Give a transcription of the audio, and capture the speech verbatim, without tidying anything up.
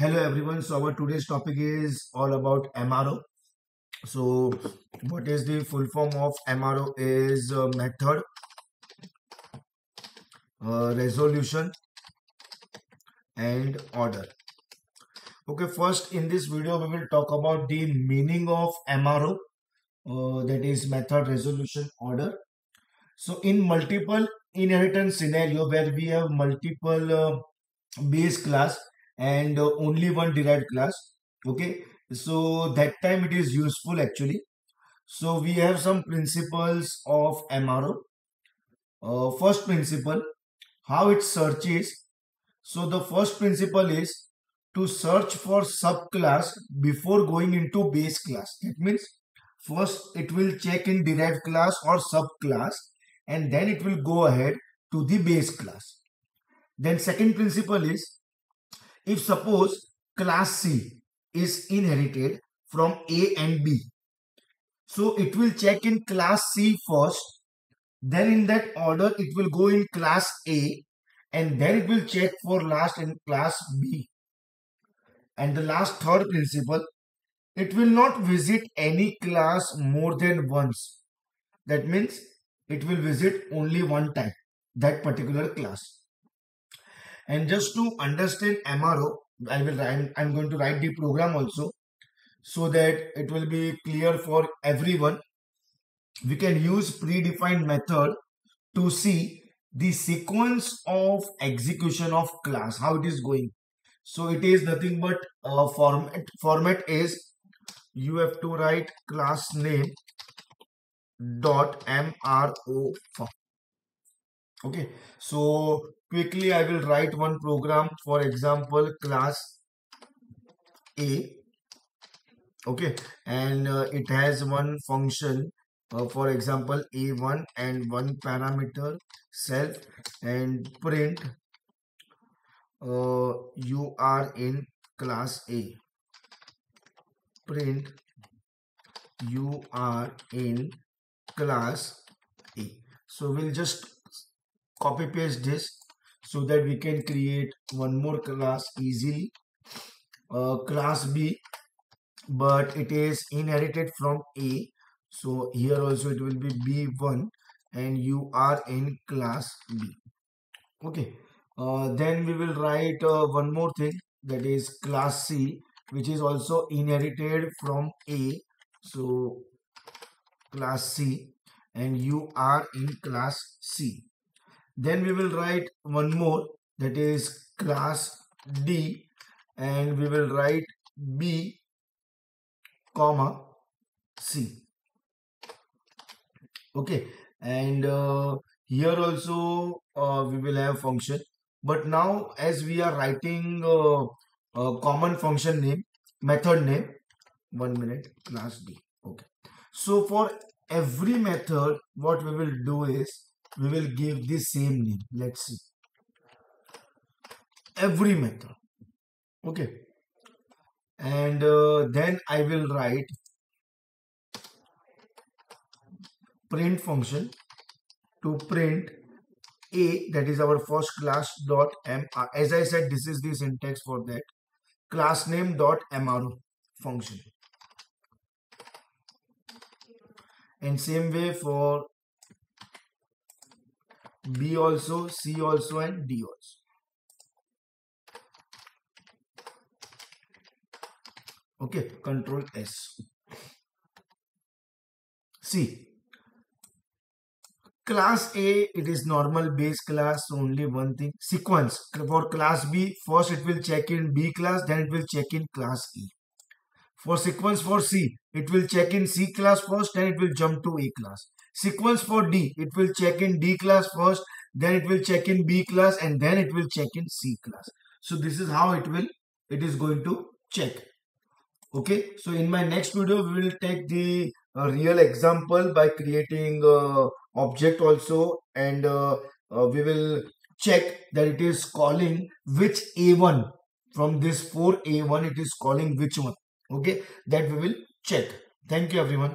Hello everyone. So our today's topic is all about M R O. So what is the full form of M R O? Is uh, method uh, resolution and order. Okay, first in this video we will talk about the meaning of M R O, uh, that is method resolution order. So in multiple inheritance scenario where we have multiple uh, base class and uh, only one derived class, okay, so that time it is useful actually. So we have some principles of M R O. Uh, first principle, how it searches. So the first principle is to search for subclass before going into base class. That means first it will check in derived class or subclass and then it will go ahead to the base class. Then second principle is, if suppose class C is inherited from A and B, so it will check in class C first, then in that order it will go in class A, and then it will check for last in class B. And the last third principle, it will not visit any class more than once. That means it will visit only one time, that particular class. And just to understand M R O, I will I'm, I'm going to write the program also so that it will be clear for everyone. We can use predefined method to see the sequence of execution of class, how it is going. So it is nothing but a format. Format is, you have to write class name dot M R O form. Okay, so quickly I will write one program, for example class A, okay, and uh, it has one function, uh, for example A one, and one parameter self, and print uh, you are in class A, print you are in class A. So we'll just copy paste this so that we can create one more class easily, uh, class B, but it is inherited from A. So here also it will be B one and you are in class B. Okay, uh, then we will write uh, one more thing, that is class C, which is also inherited from A. So class C and you are in class C. Then we will write one more, that is class D, and we will write B comma C. Okay, and uh, here also uh, we will have function, but now as we are writing uh, a common function name, method name, one minute, class D. Okay, so for every method what we will do is, we will give the same name. Let's see, every method. Okay, and uh, then I will write print function to print A, that is our first class dot M R O. As I said, this is the syntax for that, class name dot M R O function, and same way for B also, C also, and D also. Okay, control S. See, class A, it is normal base class, only one thing, sequence. For class B, first it will check in B class, then it will check in class E. For sequence for C, it will check in C class first, then it will jump to A class. Sequence for D, it will check in D class first, then it will check in B class, and then it will check in C class. So this is how it will, it is going to check. Okay, so in my next video, we will take the uh, real example by creating uh, object also, and uh, uh, we will check that it is calling which A one, from this four A one, it is calling which one. Okay, that we will check. Thank you everyone.